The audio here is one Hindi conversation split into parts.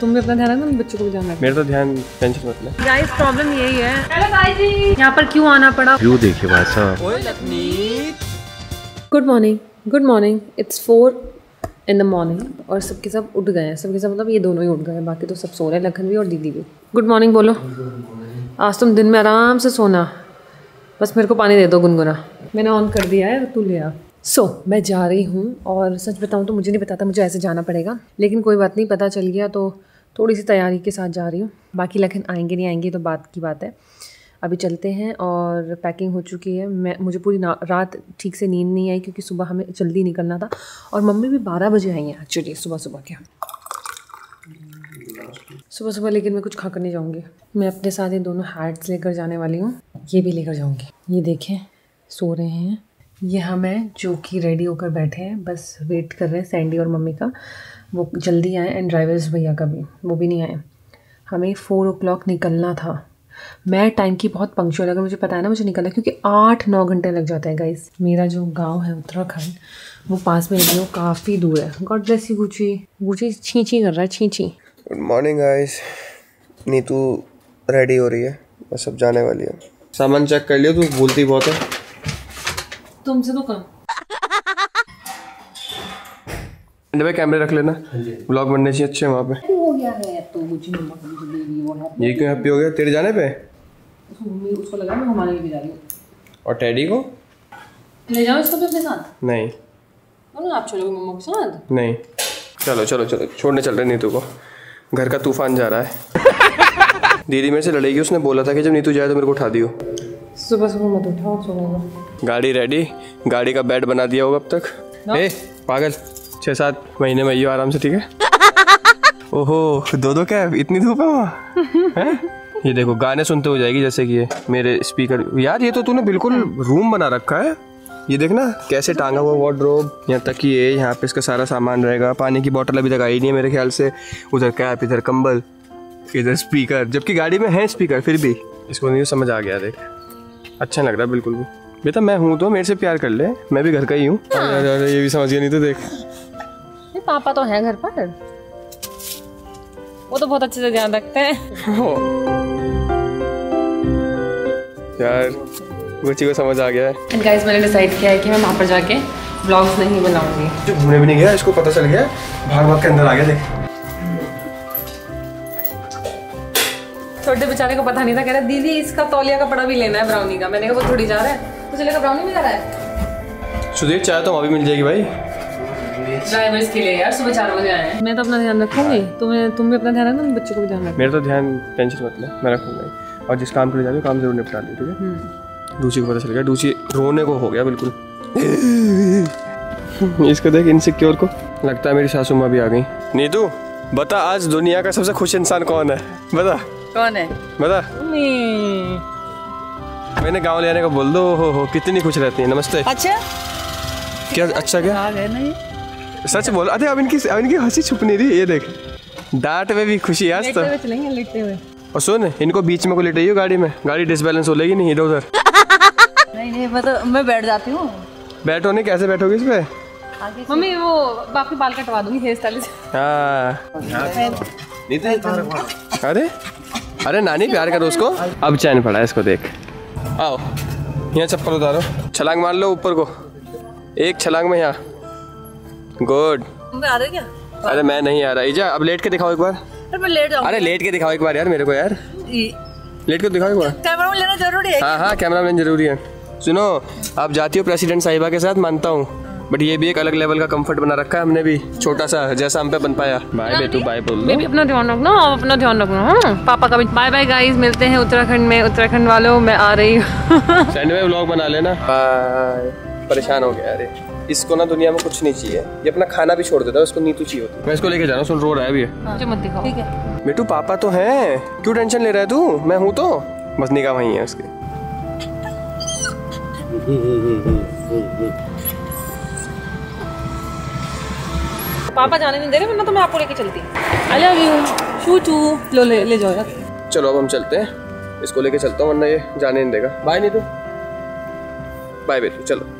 तुमने अपना ध्यान रखना, बच्चों को भी ध्यान रखना। मेरा तो ध्यान टेंशन मत ले। गाइस प्रॉब्लम यही है। हेलो गाइस जी, यहाँ पर क्यों आना पड़ा? व्यू देखिए भाई साहब। Good morning. It's 4 in the morning और सबके सब उठ गए हैं। सबके सब मतलब ये दोनों ही उठ गए हैं, बाकी तो सब सो रहे हैं, लखन भी और दीदी भी। गुड मॉर्निंग बोलो। आज तुम दिन में आराम से सोना, बस मेरे को पानी दे दो गुनगुना। मैंने ऑन कर दिया है, तू ले आ। सो मैं जा रही हूँ और सच बताऊँ तो मुझे नहीं पता था मुझे ऐसे जाना पड़ेगा, लेकिन कोई बात नहीं, पता चल गया तो थोड़ी सी तैयारी के साथ जा रही हूँ। बाकी लखन आएंगे नहीं आएंगे तो बात की बात है। अभी चलते हैं और पैकिंग हो चुकी है। मुझे पूरी रात ठीक से नींद नहीं आई क्योंकि सुबह हमें जल्दी निकलना था और मम्मी भी 12 बजे आई हैं एक्चुअली सुबह सुबह। लेकिन मैं कुछ खा कर नहीं जाऊँगी। मैं अपने साथ ये दोनों हैट्स लेकर जाने वाली हूँ, ये भी लेकर जाऊँगी। ये देखें सो रहे हैं। ये हमें जो कि रेडी होकर बैठे हैं, बस वेट कर रहे हैं सैंडी और मम्मी का, वो जल्दी आए। एंड ड्राइवर्स भैया का भी, वो भी नहीं आए। हमें 4 o'clock निकलना था। मैं टाइम की बहुत पंक्चुअल, अगर मुझे पता है ना मुझे निकलना, क्योंकि 8-9 घंटे लग जाते हैं गाइस। मेरा जो गांव है उत्तराखंड, वो पास में नहीं हो, काफ़ी दूर है। God bless you Gucci. छींछी कर रहा है, छींछी। Good morning guys. Neetu ready हो रही है, बस अब जाने वाली है। सामान चेक कर लियो, तू बोलती बहुत है, तुमसे तो कम। कैमरे रख लेना, ब्लॉग बनने चाहिए अच्छे वहाँ पे। हो गया है तो कुछ नहीं। ये क्यों हैप्पी हो गया तेरे जाने पे? उसको लगा मैं घुमाने लेके जा रही हूँ। और टेडी को ले जाओ, इसको भी अपने साथ। नहीं आप चलोगे मम्मा के साथ? नहीं, चलो छोड़ने चल रहे नीतू को, घर का तूफान जा रहा है। दीदी मेरे से लड़ेगी, उसने बोला था कि जब नीतू जाए तो मेरे को उठा दियो। सुबह मत उठाओ, सुबह। गाड़ी रेडी, गाड़ी का बेड बना दिया होगा अब तक। ए पागल, 6-7 महीने में आइयो आराम से, ठीक है? ओहो, दो कैब, इतनी धूप है वहाँ हैं? ये देखो गाने सुनते हो जाएगी, जैसे कि ये मेरे स्पीकर। यार ये तो तूने बिल्कुल रूम बना रखा है, ये देखना कैसे टांगा हुआ वार्डरोब। यहाँ तक ये, यहाँ पे इसका सारा सामान रहेगा। पानी की बोतल अभी तक आई नहीं है मेरे ख्याल से। उधर कैप, इधर कम्बल, इधर स्पीकर, जबकि गाड़ी में है स्पीकर, फिर भी इसको नहीं समझ आ गया। देख अच्छा लग रहा है बिल्कुल भी। बेटा मैं हूँ तो मेरे से प्यार कर ले, मैं भी घर का ही हूँ। ये भी समझ गया नहीं तो देख, ये पापा तो हैं घर पर, वो तो बहुत अच्छे से ध्यान रखते हैं। यार बच्ची को समझ आ गया है। एंड गाइस मैंने डिसाइड किया है कि मैं वहाँ पर जाके व्लॉग्स नहीं बनाऊंगी। जो घूमने भी नहीं गया, इसको पता चल गया, भाग के अंदर आ गया। देख छोटे बेचारे को पता नहीं था, कह रहा दीदी इसका तौलिया का पड़ा भी लेना है ब्राउनी का। मैंने कहा वो थोड़ी जा रहा है, मुझे लगा ब्राउनी में जा रहा है। सुदीप चाहे तो वहाँ भी मिल जाएगी भाई, ड्राइवर्स के लिए। यार सुबह 4 बजे आए हैं। मैं तो अपना ध्यान रखूंगी, तुम भी अपना ध्यान रखना, बच्चों को भी ध्यान रखना। मेरा तो ध्यान टेंशन मत ले, मैं रखूंगा। और जिस काम के लिए जा रही हूँ काम जरूर निपटा ली, ठीक है? डूची को पता चल गया, डूची रोने को हो गया बिल्कुल। इसको देख इनसिक्योर को, लगता है मेरी सासू माँ भी आ गई। नीतू बता आज दुनिया का सबसे खुश इंसान कौन है? बता कौन है, बता। मैंने गांव ले आने को बोल दो। हो कितनी खुश रहती है। नमस्ते। अच्छा क्या? अच्छा क्या है ना ये? सच बोल। अरे अब इनकी हंसी छुप नहीं रही। ये देख डांट में भी खुशी आज तो। लेटते हुए। और सुन इनको बीच में को लेटाइयो गाड़ी में, गाड़ी डिसबैलेंस हो लेगी नहीं इधर उधर। नहीं मतलब मैं बैठ जाती हूँ। बैठो नहीं, कैसे बैठोगी इस पे? मम्मी वो बाकी बाल कटवा दूंगी हेयर स्टाइल से। अरे अरे नानी प्यार करो उसको, अब चैन पड़ा है इसको। देख आओ यहाँ, चप्पल उतारो, छलांग मार लो ऊपर को, एक छलांग में। यहाँ गुड। क्या? अरे मैं नहीं आ रहा। इजा अब लेट के दिखाओ एक बार। मैं लेट जाऊँ? अरे लेट के दिखाओ एक बार यार मेरे को, यार लेट के दिखाओ एक बार। कैमरा मैन लेना जरूरी है। हाँ कैमरा मैन जरूरी है। सुनो आप जाती हो प्रेसिडेंट साहिबा के साथ, मानता हूँ, बट ये भी एक अलग लेवल का कंफर्ट बना रखा है हमने भी, छोटा सा जैसा हम पे बन पाया। बाय बेटू, बाय बोल दो। बेबी अपना ध्यान रखना, आप अपना ध्यान रखना। हाँ पापा का भी बाय बाय। गाइस मिलते हैं उत्तराखंड में। उत्तराखंड वालों मैं आ रही हूँ। सैंड में व्लॉग बना लेना। परेशान हो गया। अरे इसको ना दुनिया में कुछ नहीं चाहिए, ये अपना खाना भी छोड़ देता है, उसको नीतू चाहिए होती है। मैं इसको लेके जा रहा हूँ, सुन रो रहा है अभी। मुझे मत दिखाओ ठीक है? बेटू पापा तो हैं, क्यों टेंशन ले रहा है तू? मैं हूँ तो, बस निगाह वहीं है उसके। पापा जाने नहीं दे रहे, वरना तो मैं आपको लेके चलती। आई लव यू चूचू। लो ले जाओ यार। चलो अब हम चलते हैं, इसको लेके चलता हूँ वरना ये जाने नहीं देगा। बाय नीतू, बाय बेटू। चलो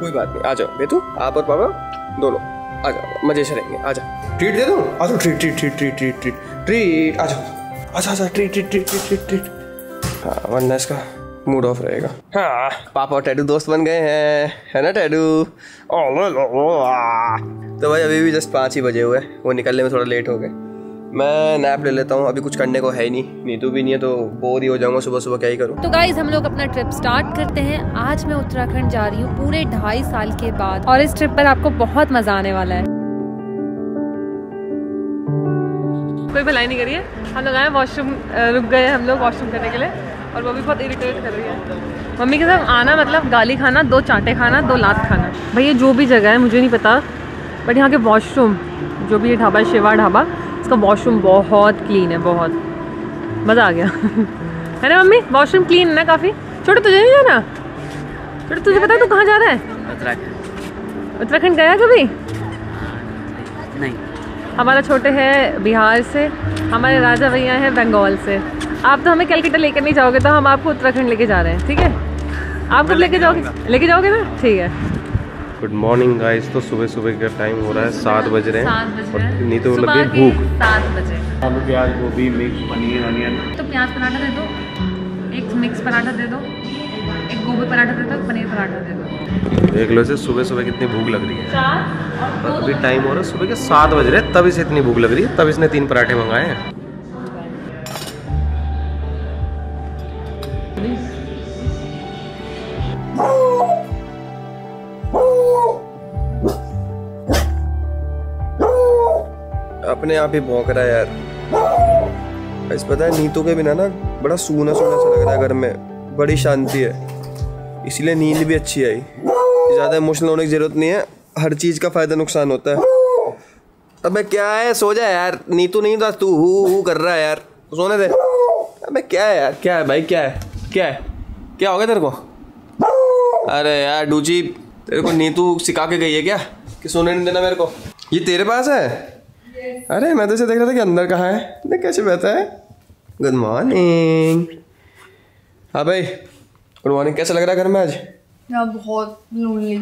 कोई बात नहीं, आ जाओ बेटू, आप और पापा दोनों। आजा मजे से रहेंगे, आजा ट्रीट दे दूँ, आजा treat treat treat treat treat treat treat, आजा अच्छा अच्छा treat treat treat treat treat. हाँ वरना इसका मूड ऑफ रहेगा। हाँ पापा और टैडू दोस्त बन गए हैं, है ना टैडू? तो भाई अभी भी जस्ट 5 ही बजे हुए, वो निकलने में थोड़ा लेट हो गए। मैं नैप ले लेता हूँ, अभी कुछ करने को है ही नहीं, नीतू भी नहीं है तो बोर ही हो जाऊँगा, सुबह सुबह क्या ही करूँ। तो गाइज हम लोग अपना ट्रिप स्टार्ट करते हैं। आज मैं उत्तराखंड जा रही हूँ पूरे 2.5 साल के बाद, और इस ट्रिप पर आपको बहुत मजा आने वाला है। कोई भलाई नहीं करिए, हम लोग आए वॉशरूम, रुक गए हम लोग वॉशरूम करने के लिए, और वो भी बहुत इरिटेट कर रही है। मम्मी के साथ आना मतलब गाली खाना, 2 चाँटे खाना, 2 लात खाना। भैया जो भी जगह है मुझे नहीं पता, बट यहाँ के वॉशरूम, जो भी ये ढाबा है शिवा ढाबा, इसका वॉशरूम बहुत क्लीन है, बहुत मज़ा आ गया। है ना मम्मी? वॉशरूम क्लीन है ना काफ़ी? छोटे तुझे नहीं जाना? छोटे तुझे पता है तू कहाँ जा रहा है? उत्तराखंड। उत्तराखंड गया कभी? नहीं। हमारा छोटे है बिहार से, हमारे राजा भैया हैं बंगाल से। आप तो हमें कलकत्ता लेकर नहीं जाओगे, तो हम आपको उत्तराखंड लेके जा रहे हैं, ठीक है? आप कब लेके जाओगे? लेके जाओगे ना, ठीक है। गुड मॉर्निंग गाइस, तो सुबह सुबह का टाइम हो रहा है, 7 बज रहे हैं और नहीं तो लगे भूख। 7 बजे आलू प्याज गोभी मिक्स पनीर अनियन, तो प्याज पराठा दे दो, एक मिक्स पराठा दे दो, एक गोभी पराठा दे दो, पनीर पराठा दे दो। देख लो इसे, सुबह सुबह कितनी भूख लग रही है। और अभी टाइम हो रहा है सुबह के 7 बज रहे हैं, तब इसे इतनी भूख लग रही है, तब इसने 3 पराठे मंगाए हैं। अपने आप ही भौंक रहा है यार। इस पता है नीतू के बिना ना बड़ा सूना सूना सा लग रहा है घर में, बड़ी शांति है, इसलिए नींद भी अच्छी आई। ज़्यादा इमोशनल होने की ज़रूरत नहीं है, हर चीज़ का फ़ायदा नुकसान होता है। अबे क्या है, सो जा यार, नीतू नहीं था तू हु कर रहा है यार, सोने दे। अबे क्या है यार, क्या है भाई, क्या है क्या है, क्या हो गया तेरे को? अरे यार डूची, तेरे को नीतू सिखा के गई है क्या कि सोने नहीं देना मेरे को? ये तेरे पास है? अरे मैं तो इसे देख रहा था कि अंदर कहाँ है, देख कैसे बैठा है। Good morning. हाँ भाई गुड मॉर्निंग। कैसा लग रहा है घर में आज? बहुत लोनली,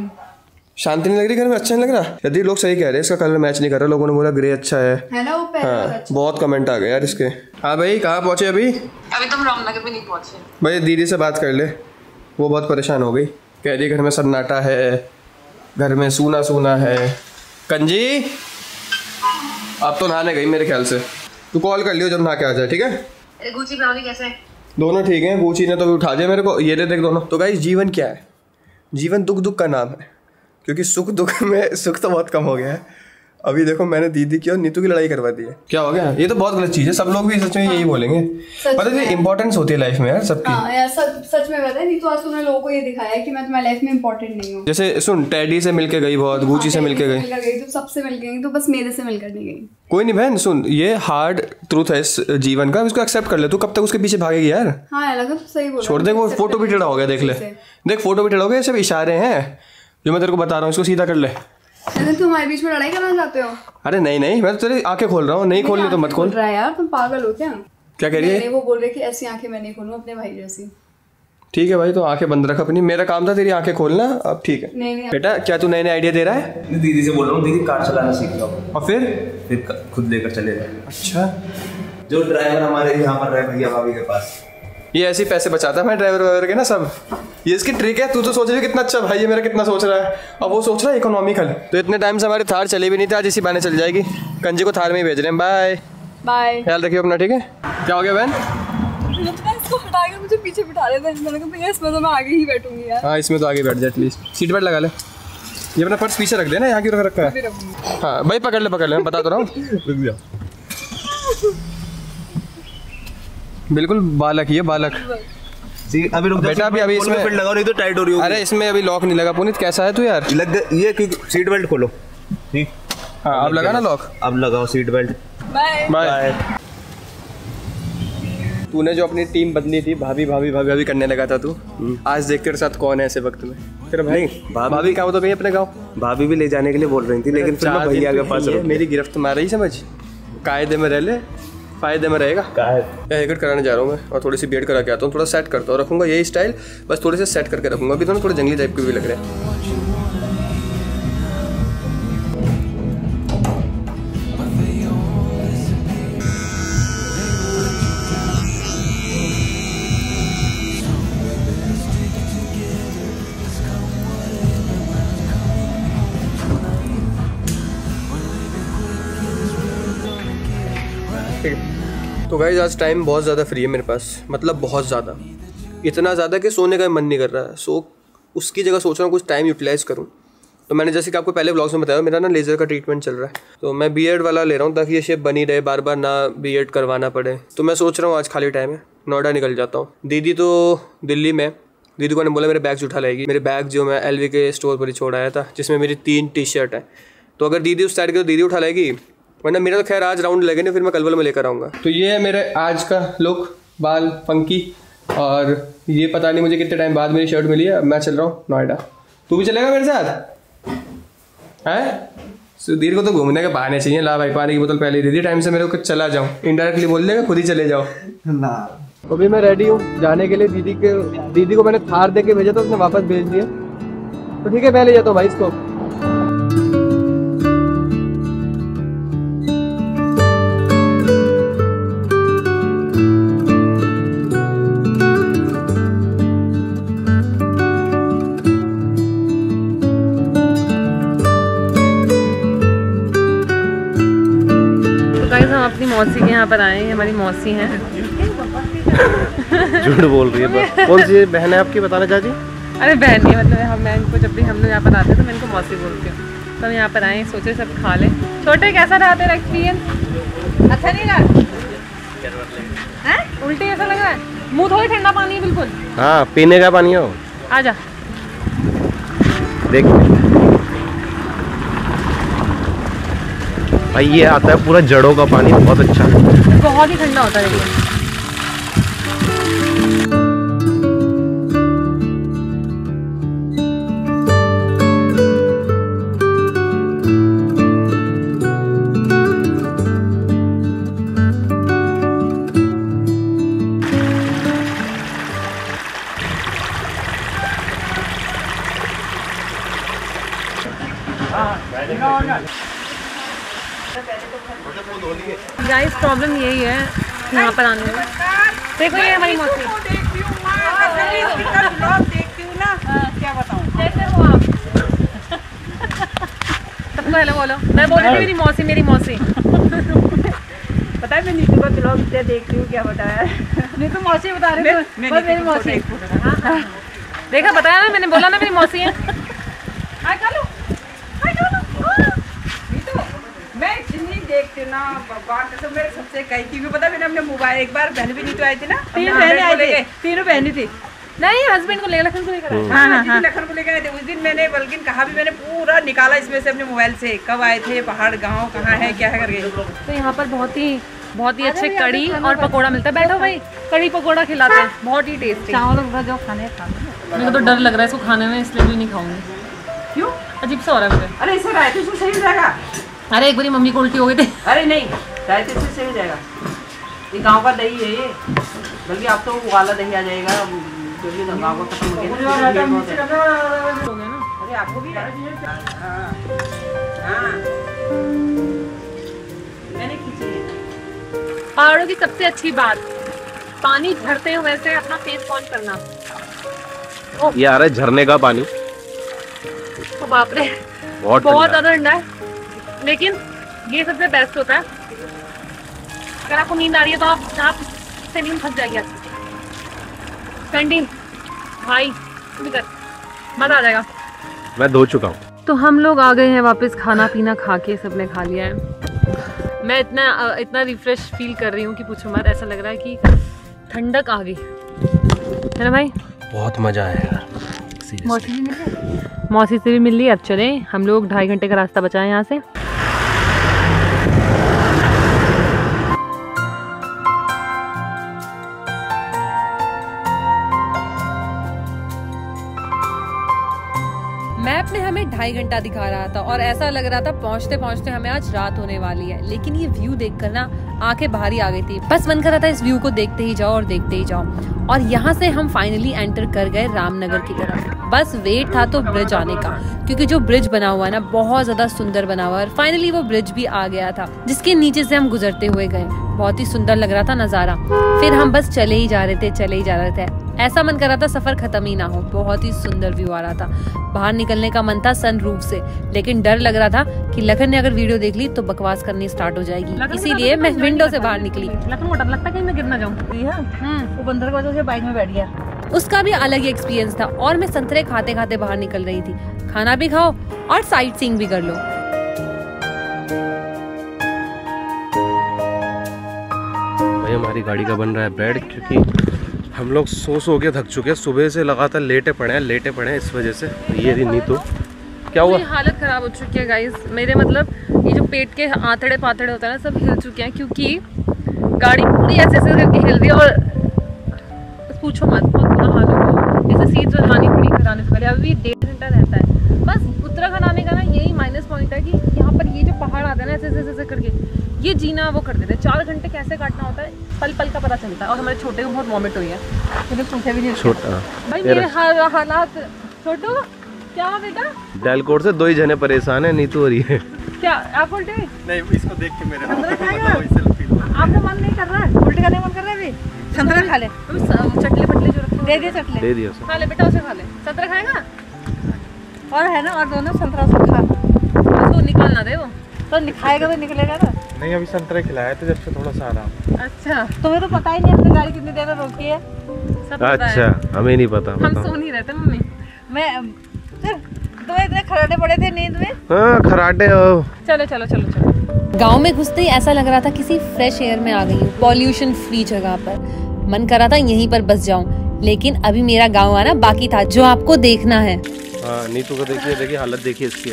शांति नहीं लग रही घर में, अच्छा नहीं लग रहा। यदि लोग सही कह रहे हैं, इसका कलर मैच नहीं कर रहा, लोगों ने बोला ग्रे अच्छा है ना, वो हाँ, बहुत कमेंट आ गए यार इसके। हाँ भाई कहाँ पहुँचे अभी? अभी तुम रामनगर भी नहीं पहुँचे। भाई दीदी से बात कर ले, वो बहुत परेशान हो गई, कह रही घर में सन्नाटा है, घर में सूना सूना है। कंजी आप तो नहाने गई मेरे ख्याल से, तू कॉल कर लियो जब नहा के आ जाए, ठीक है? गुची ब्राउनी कैसे हैं? दोनों ठीक हैं, गुची ने तो उठा दिया मेरे को, ये देख दोनों। तो गाइस जीवन क्या है? जीवन दुख दुख का नाम है, क्योंकि सुख दुख में सुख तो बहुत कम हो गया है। अभी देखो मैंने दीदी की और नीतू की लड़ाई करवा दी है, क्या हो गया? ये तो बहुत गलत चीज़ है, सब लोग भी सच में यही बोलेंगे, पता है इंपॉर्टेंस होती है लाइफ में यार सबकी। हाँ यार सच में पता है, नीतू आज तुमने लोगों को ये दिखाया कि मैं तुम्हारी लाइफ में इंपॉर्टेंट नहीं हूँ। जैसे सुन, टैडी से मिलके गई, बहुत गुची से मिलके गई, तुम सबसे मिल गई, तो बस मेरे से मिलकर नहीं गई। कोई नहीं बहन सुन, ये हार्ड ट्रूथ है इस जीवन का, इसको एक्सेप्ट कर ले, तू कब तक उसके पीछे भागेगी यार। हाँ सही बोल, छोड़ दे, वो फोटो भी टेढ़ा हो गया, देख ले, देख फोटो भी टेढ़ा हो गया, सब इशारे हैं जो मैं तेरे को बता रहा हूँ, इसको सीधा कर ले। तुम हमारे बीच में लड़ाई करना चाहते हो? अरे नहीं नहीं, मैं तो तेरी आंखें खोल रहा हूँ, नहीं खोलनी तो मत खोल। रहा है यार, तुम पागल हो क्या? क्या कह रही है? वो बोल रहे कि ऐसी आंखें मैं नहीं खोलूं अपने भाई जैसी। ठीक है भाई, तो आंखें बंद रख अपनी, मेरा काम था तेरी आंखें खोलना, अब ठीक है। नहीं नहीं बेटा, क्या तू नए नए आइडिया दे रहा है? दीदी से बोल रहा हूँ, दीदी कार चलाना सीख लो और फिर खुद लेकर चले जाए। अच्छा, जो ड्राइवर हमारे यहाँ पर रहे भैया भाभी के पास, ये ऐसे ही पैसे बचाता है ड्राइवर वाइवर के ना सब, ये इसकी ट्रिक है। तू तो सोच रही है कितना अच्छा भाई है मेरा, कितना सोच रहा है, और वो सोच रहा है इकोनॉमिकल। तो इतने टाइम से हमारी थार चली भी नहीं थी, आज इसी बहाने चल जाएगी। कंजी को थार में ही भेज रहे हैं। बाय बाय, ख्याल रखियो अपना, ठीक है? क्या हो गया बहन? इसको हटा के मुझे पीछे बिठा रहे थे, मैंने कहा भैया इसमें तो मैं आगे ही बैठूंगी यार। हाँ इसमें तो आगे बैठ जाए, एटलीस्ट सीट बेल्ट लगा ले। ये अपना पर्स पीछे रख देना, यहाँ क्यों रखा है? हाँ भाई पकड़ ले, बता तो रहा हूँ। बिल्कुल बालक, ये बालक जी। अभी रुक बेटा, अभी इसमें बेल्ट लगाओ, नहीं तो टाइट हो रही होगी। अरे इसमें अभी लॉक नहीं लगा। पुनीत कैसा है तू यार? लग ये सीट बेल्ट खोलो। ठीक, हाँ अब लगा ना लॉक, अब लगाओ सीट बेल्ट। Bye bye. तूने जो अपनी टीम बदली थी, भाभी भाभी भाभी भाभी करने लगा था तू, आज देख तेरे साथ कौन है ऐसे वक्त में। तेरा भाई भाभी का तो भाई अपने गाँव, भाभी भी ले जाने के लिए बोल रही थी, लेकिन भैया के पास मेरी गिरफ्त मारा ही, समझ कायदे में रह ले, फायदे में रहेगा। हेयरकट कराने जा रहा हूँ मैं, और थोड़ी सी बियर्ड करा के आता हूँ, थोड़ा सेट करता हूँ, रखूँगा यही स्टाइल, बस थोड़ी सी सेट करके रखूँगा। अभी तो थोड़े जंगली टाइप के भी लग रहे हैं। ठीक है। तो गाइस आज टाइम बहुत ज़्यादा फ्री है मेरे पास, मतलब बहुत ज़्यादा, इतना ज़्यादा कि सोने का मन नहीं कर रहा है। सो उसकी जगह सोच रहा हूँ कुछ टाइम यूटिलाइज़ करूँ। तो मैंने जैसे कि आपको पहले व्लॉग्स में बताया, मेरा ना लेज़र का ट्रीटमेंट चल रहा है, तो मैं बीएड वाला ले रहा हूँ ताकि ये शेप बनी रहे, बार बार ना बीएड करवाना पड़े। तो मैं सोच रहा हूँ आज खाली टाइम है नोएडा निकल जाता हूँ। दीदी तो दिल्ली में, दीदी को मैंने बोला मेरे बैग्स उठा लाएगी, मेरे बैग जो मैं एलवी के स्टोर पर ही छोड़ आया था जिसमें मेरी 3 टी-शर्ट है। तो अगर दीदी उस साइड की तो दीदी उठा लाएगी, वरना मेरा तो खैर आज राउंड लगेगा, फिर मैं कल वाले में लेकर आऊँगा। तो ये है मेरे आज का लुक, बाल फंकी, और ये पता नहीं मुझे कितने टाइम बाद मेरी शर्ट मिली है। मैं चल रहा हूँ नोएडा, तू भी चलेगा मेरे साथ है? सुधीर को तो घूमने के बहाने चाहिए। ला भाई पानी की बोतल पहले दे दी, टाइम से मेरे को चला जाऊँ, इनडायरेक्टली बोल देगा खुद ही चले जाओ ना। अभी मैं रेडी हूँ जाने के लिए। दीदी को मैंने थार दे के भेजा था, उसने वापस भेज दिया। तो ठीक है मैं ले जाता हूँ भाई इसको। अपनी मौसी के यहाँ पर आए हैं, हमारी मौसी हैं। झूठ बोल रही है। कौन सी बहन है आपकी, बताना चाची? अरे बहन नहीं, मतलब हम इनको जब भी हम लोग यहाँ पर आते हैं तो मैं इनको मौसी बोलती हूँ। तो हम यहाँ पर आए, सोचे सब खा लें। छोटे कैसा रहा तेरा एक्सपीरियंस, अच्छा नहीं रहा? उल्टी ऐसा लग रहा है, मुँह थोड़ी ठंडा पानी है बिल्कुल। हाँ पीने का पानी हो। आ जा देखिए भाई, ये आता है पूरा जड़ों का पानी, बहुत अच्छा है, बहुत ही ठंडा होता है। गाइस प्रॉब्लम यही है यहाँ पर आने में। देखो ये हमारी मौसी, देखती हूँ ना क्या बताऊँ, जैसे हो आप। सबको हेलो बोलो, मैं बोल रही हूँ मेरी मौसी मेरी मौसी। पता है मैं नीतू का ब्लॉग देखती हूँ, क्या बताया नीतू मौसी बता रही है, मेरी मौसी देखा, बताया ना मैंने, बोला ना मेरी मौसी है। ना भगवान तो मेरे सबसे कही थी, पता मैंने अपने मोबाइल एक बार बहन भी नहीं तो आई थी ना, 3 बहनें आई थी, 3 बहनें थी। नहीं हस्बैंड को लेकर, लखन को लेकर आए। हाँ हाँ लखन को लेकर आए थे उस दिन। मैंने बल्कि कहा भी, मैंने पूरा निकाला इसमें से अपने मोबाइल से, कब आए थे, पहाड़ गाँव कहाँ है क्या है करके। तो यहाँ पर बहुत ही अच्छे कड़ी और पकौड़ा मिलता है। बैठो भाई, कड़ी पकौड़ा खिलाते हैं, बहुत ही टेस्टी। मेरे को तो डर लग रहा है इसको खाने में, इसलिए भी नहीं खाऊंगी। क्यों अजीब सा हो रहा है? अरे इसे रायते से सही रहेगा। अरे एक बारी मम्मी को उल्टी हो गई थी। अरे नहीं रायते से सही रहेगा, ये गांव का दही है ये, बल्कि आप तो वाला दही आ जाएगा। गाँव का खत्म हो गया ना। अरे आपको भी मैंने खींची। पहाड़ों की सबसे अच्छी बात पानी झड़ते हुए से अपना फेस वॉश करना। ये आ रहा है झरने का पानी, तो बाप रे बहुत ज्यादा ठंडा है, लेकिन ये सबसे बेस्ट होता है। अगर आपको नींद आ रही है तो आप सैंडीन फंस जाएगी, सैंडीन भाई मजा आ जाएगा। मैं धो चुका हूँ। तो हम लोग आ गए हैं वापस, खाना पीना खा के सबने खा लिया है। मैं इतना रिफ्रेश फील कर रही हूँ कि पूछो मत, ऐसा लग रहा है कि ठंडक आ गई है ना भाई, बहुत मजा आया। मौसी से भी मिल ली। अब चले हम लोग, 2.5 घंटे का रास्ता बचा है यहाँ से। मैप ने हमें 2.5 घंटा दिखा रहा था और ऐसा लग रहा था पहुँचते पहुँचते हमें आज रात होने वाली है, लेकिन ये व्यू देखकर ना आंखें भारी आ गई थी। बस मन कर रहा था इस व्यू को देखते ही जाओ और देखते ही जाओ। और यहाँ से हम फाइनली एंटर कर गए रामनगर की तरफ। बस वेट था तो ब्रिज आने का, क्योंकि जो ब्रिज बना हुआ है ना बहुत ज्यादा सुंदर बना हुआ है, और फाइनली वो ब्रिज भी आ गया था जिसके नीचे से हम गुजरते हुए गए। बहुत ही सुंदर लग रहा था नज़ारा। फिर हम बस चले ही जा रहे थे। ऐसा मन कर रहा था सफर खत्म ही ना हो, बहुत ही सुंदर व्यू आ रहा था। बाहर निकलने का मन था सनरूफ से, लेकिन डर लग रहा था कि लखन ने अगर वीडियो देख ली तो बकवास करनी स्टार्ट हो जाएगी, इसीलिए मैं विंडो से बाहर निकली। लखन को डर लगता है कहीं मैं गिर ना जाऊं, वो बंदर की वजह से बाइक में बैठ गया। उसका भी अलग ही एक्सपीरियंस था। और मैं संतरे खाते खाते बाहर निकल रही थी। खाना भी खाओ और साइट सीइंग भी कर लो। भाई हमारी गाड़ी का बन रहा है ब्रेड, क्योंकि हम लोग सो के थक चुके हैं। सुबह से लगातार लेटे पड़े हैं इस वजह से। ये रही नीतू, क्या हुआ? हालत खराब हो चुकी है गाइस मेरे, मतलब ये जो पेट के आंतड़े पातड़े होता है ना, सब हिल चुके हैं क्योंकि गाड़ी पूरी ऐसे ऐसे करके हिल रही है। और पूछो मत, बहुत बुरा हाल होगा। जैसे सीट जो लानी पड़ी कराने से पहले, अभी 1.5 घंटा रहता है बस। उत्तराखंड आने का ना यही माइनस पॉइंट है कि यहाँ पर ये जो पहाड़ आता है ना ऐसे ऐसे करके, ये जीना वो कर देते हैं। 4 घंटे कैसे काटना होता है पल पल का पता चलता है। और हमारे छोटे को बहुत वॉमिट हुई है, मुझे सूखे भी नहीं छोटा भाई मेरे हालात। छोटो क्या बेटा, डेलकोट से 2 ही जने परेशान है, नीतू हो रही है। क्या आप उल्टे? नहीं, इसको देख के मेरे आपका मन नहीं कर रहा है उल्टे का? नहीं मन कर रहा है। संतरा खा ले, चटले पटले जो रखे दे दिए, चटले दे खा ले बेटा, उसे खा ले। संतरा खाएगा और है ना, और दोनों संतरा उसको खा, उसको निकालना दे। वो तो खाएगा तो निकलेगा ना। नहीं अभी संतरा खिलाया तो जब से थोड़ा सा आराम। अच्छा तुम्हें तो पता ही नहीं अपनी गाड़ी कितनी देर में रोकी है? अच्छा हमें नहीं पता, हम सो नहीं रहते मम्मी। मैं तुम्हें इतने खराटे पड़े थे नींद में? हाँ खराटे। चलो चलो चलो चलो। गाँव में घुसते ही ऐसा लग रहा था किसी फ्रेश एयर में आ गई हूँ, पॉल्यूशन फ्री जगह पर। मन कर रहा था यहीं पर बस जाऊं, लेकिन अभी मेरा गांव आना बाकी था जो आपको देखना है। नीतू को देखिए, देखिए हालत देखिए इसकी।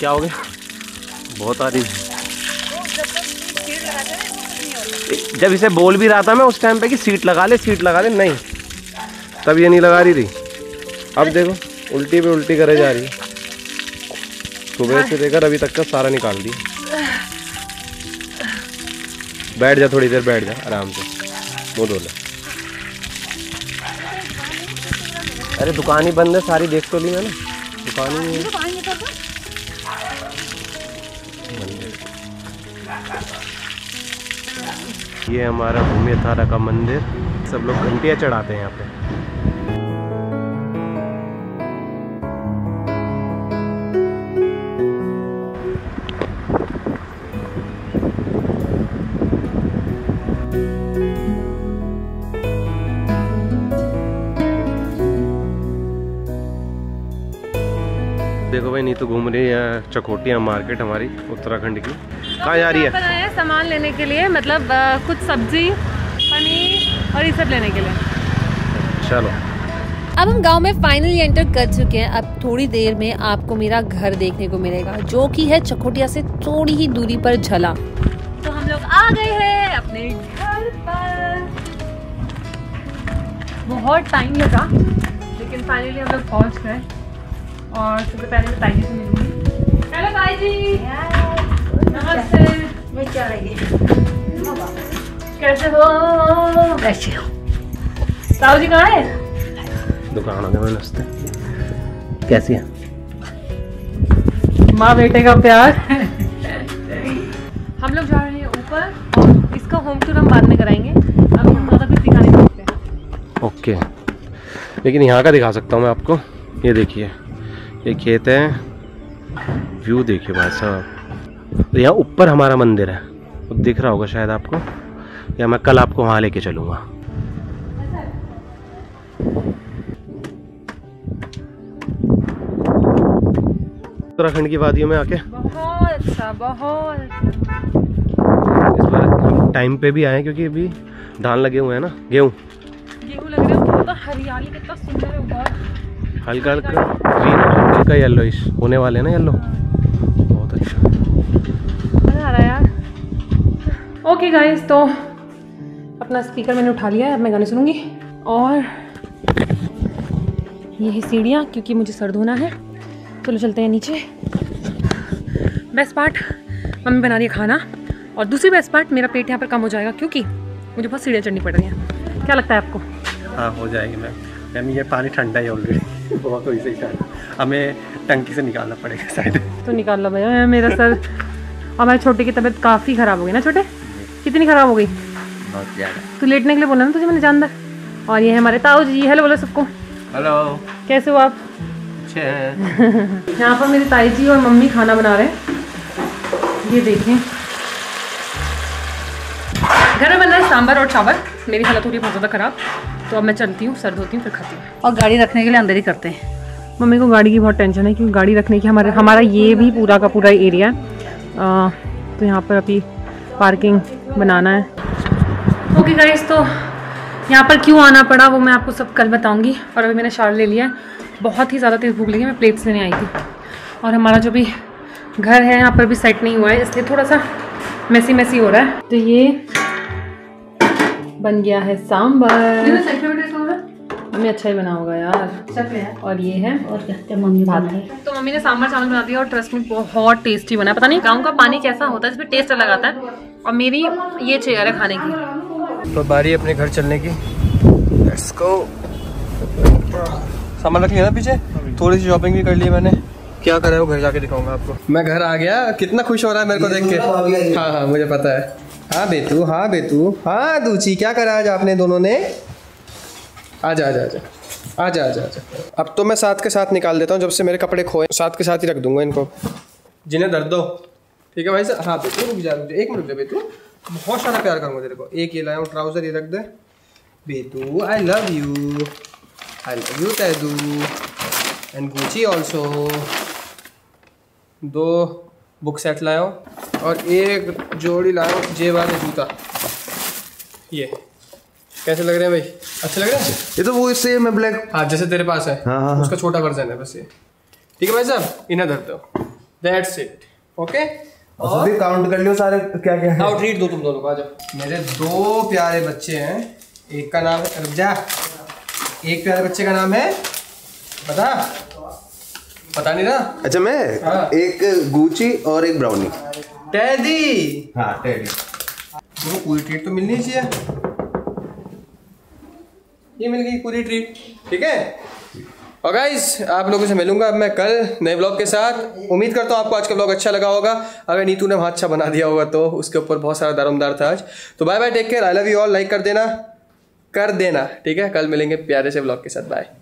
क्या हो गया? बहुत आ रही है। जब इसे बोल भी रहा था मैं उस टाइम पे कि सीट लगा ले, नहीं तब ये नहीं लगा रही थी। अब देखो उल्टी पे उल्टी करे जा रही है। सुबह से लेकर अभी तक का सारा निकाल दी। बैठ जा, थोड़ी देर बैठ जा आराम से, मुँह धो ले। अरे दुकान ही बंद है सारी, देख तो ली मैंने, दुकान ही नहीं है। ये हमारा भूमि तारा का मंदिर, सब लोग घंटियाँ चढ़ाते हैं यहाँ पे। देखो भाई नीतू घूम रही है चकोटिया मार्केट हमारी उत्तराखंड की। कहाँ जा रही है? सामान लेने के लिए, मतलब कुछ सब्जी पनीर और ये सब लेने के लिए। चलो अब हम गांव में फाइनली एंटर कर चुके हैं। अब थोड़ी देर में आपको मेरा घर देखने को मिलेगा जो कि है चकोटिया से थोड़ी ही दूरी पर झला। तो हम लोग आ गए हैं अपने घर पर। बहुत टाइम लगा लेकिन फाइनली हम लोग पहुँच गए। और सबसे पहले ताई जी से मिलूंगी। हेलो ताई जी, नमस्ते। मैं क्या लगी, कैसे हो? कैसे हो? ताऊ जी कहाँ है? दुकान आ गए। नमस्ते, कैसी है? माँ बेटे का प्यार। हम लोग जा रहे हैं ऊपर और इसका होम टूर हम बाद में कराएंगे। अभी हम ज़्यादा कुछ दिखा नहीं सकते। ओके, लेकिन यहाँ का दिखा सकता हूँ मैं आपको। ये देखिए, ये खेत है, व्यू देखिए भाई साहब। यहाँ ऊपर हमारा मंदिर है, तो दिख रहा होगा शायद आपको, या मैं कल आपको वहाँ लेके चलूँगा। उत्तराखंड की वादियों में आके बहुत अच्छा। इस बार हम टाइम पे भी आए हैं क्योंकि अभी धान लगे हुए हैं ना, गेहूँ लग रहे हैं। तो हरियाली कितना सुंदर है, बहुत हल्का हल्का ग्रीन और हल्का येलोइश होने वाले हैं ना, येलो। बहुत अच्छा मज़ा आ रहा है यार। ओके गाइस, तो अपना स्पीकर मैंने उठा लिया है, अब मैं गाने सुनूंगी। और यही सीढ़ियाँ, क्योंकि मुझे सर्द होना है। चलो चलते हैं नीचे। बेस्ट पार्ट, मम्मी बना रही है खाना। और दूसरी बेस्ट पार्ट, मेरा पेट यहाँ पर कम हो जाएगा क्योंकि मुझे बहुत सीढ़ियाँ चढ़नी पड़ रही हैं। क्या लगता है आपको? हाँ हो जाएगी मैम, ये पानी ठंडा है ऑलरेडी, बहुत तो इसे हमें टंकी से निकालना पड़ेगा शायद। तो निकाल लो भैया मेरा सर। हमारे छोटे की तबीयत काफ़ी ख़राब हो गई ना। छोटे कितनी ख़राब हो गई? बहुत ज़्यादा। तू लेटने के लिए बोला ना तुझे मैंने जानदार। और ये हमारे ताऊ जी, हेलो बोलो सबको। हेलो, कैसे हो आप? अच्छे हैं। यहाँ पर मेरी ताई जी और मम्मी खाना बना रहे हैं, ये देखें। घर में बन रहा है सांभर और चावल। मेरी हालत हो रही है बहुत ज़्यादा ख़राब, तो अब मैं चलती हूँ, सर्द होती हूँ, फिर खाती हूँ। और गाड़ी रखने के लिए अंदर ही करते हैं। मम्मी को गाड़ी की बहुत टेंशन है क्योंकि गाड़ी रखने की हमारा ये भी पूरा का पूरा एरिया है, तो यहाँ पर अभी पार्किंग बनाना है। ओके गाइस, तो यहाँ पर क्यों आना पड़ा वो मैं आपको सब कल बताऊँगी। और अभी मैंने शाल ले लिया, बहुत ही ज़्यादा तेज़ भूख लगी, मैं प्लेट्स लेने आई थी। और हमारा जो भी घर है यहाँ पर भी सेट नहीं हुआ है, इसलिए थोड़ा सा मैसी हो रहा है। तो ये बन गया है सांभर, हमें अच्छा ही बना होगा यार। और ये है, और क्या मम्मी बात है। तो मम्मी ने सांभर चावल बना दिया और ट्रस्ट में बहुत टेस्टी बना। पता नहीं गाँव का पानी कैसा होता है, इसमें टेस्ट अलग आता है। और मेरी ये चेयर है खाने की, तो बारी अपने घर चलने की। Let's go. सामान रख लिया ना पीछे, थोड़ी सी शॉपिंग भी कर ली मैंने। क्या करा है वो घर जाके दिखाऊंगा आपको। मैं घर आ गया, कितना खुश हो रहा है मेरे को देख के। हाँ हाँ मुझे पता है। हाँ बेतू, हाँ बेतू, हाँ दूची, क्या करा आज आपने दोनों ने। आजा आजा आजा आजा आजा आजा। अब तो मैं साथ के साथ निकाल देता हूँ, जब से मेरे कपड़े खोए साथ के साथ ही रख दूंगा इनको, जिन्हें दर्द हो। ठीक है भाई साहब। हाँ बेतू रुक जा, एक मिनट दे बेतू, बहुत सारा प्यार करूँगा तेरे को। एक ये लाया ट्राउज़र, ये रख दे बेतू। I love you, I love you तैदू एंड गुची ऑल्सो। दो बुक सेट लाया और एक जोड़ी लाया जेब वाले जूता। ये कैसे लग रहे हैं भाई, अच्छे लग रहे हैं। ये तो वो इससे मैं ब्लैक, हाँ जैसे तेरे पास है। हाँ हाँ उसका छोटा वर्जन है बस ये। ठीक है भाई साहब, इन्हें धरते हो, दैट्स इट। ओके और काउंट कर लियो सारे क्या क्या है। आउट रीड दो तुम दोनों को। आ जाओ, मेरे दो प्यारे बच्चे हैं, एक का नाम है रुजा, एक प्यारे बच्चे का नाम है पता पता नहीं ना। अच्छा मैं हाँ। एक गुची और एक ब्राउनी टेडी। हाँ टेडी, तो पूरी ट्रीट तो मिलनी चाहिए। ये मिल गई पूरी ट्रीट। ठीक है, और गाइस आप लोगों से मिलूंगा अब मैं कल नए ब्लॉग के साथ। उम्मीद करता हूँ आपको आज का ब्लॉग अच्छा लगा होगा। अगर नीतू ने वहाँ अच्छा बना दिया होगा तो उसके ऊपर बहुत सारा दारोमदार था आज। तो bye bye, take care, I love you all. Like कर देना ठीक है। कल मिलेंगे प्यारे से ब्लॉग के साथ। बाय।